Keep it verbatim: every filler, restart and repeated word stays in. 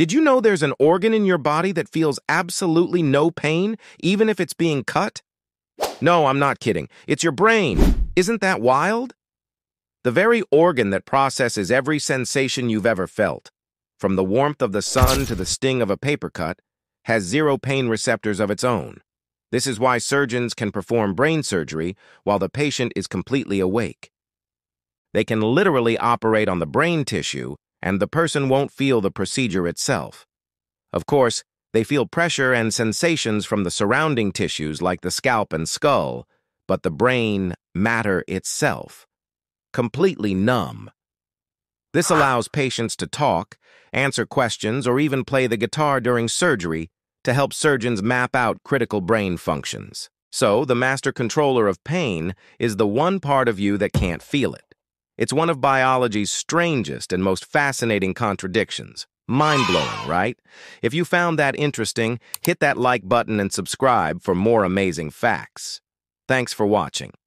Did you know there's an organ in your body that feels absolutely no pain, even if it's being cut? No, I'm not kidding. It's your brain. Isn't that wild? The very organ that processes every sensation you've ever felt, from the warmth of the sun to the sting of a paper cut, has zero pain receptors of its own. This is why surgeons can perform brain surgery while the patient is completely awake. They can literally operate on the brain tissue, and the person won't feel the procedure itself. Of course, they feel pressure and sensations from the surrounding tissues like the scalp and skull, but the brain, matter itself, completely numb. This allows patients to talk, answer questions, or even play the guitar during surgery to help surgeons map out critical brain functions. So, the master controller of pain is the one part of you that can't feel it. It's one of biology's strangest and most fascinating contradictions. Mind-blowing, right? If you found that interesting, hit that like button and subscribe for more amazing facts. Thanks for watching.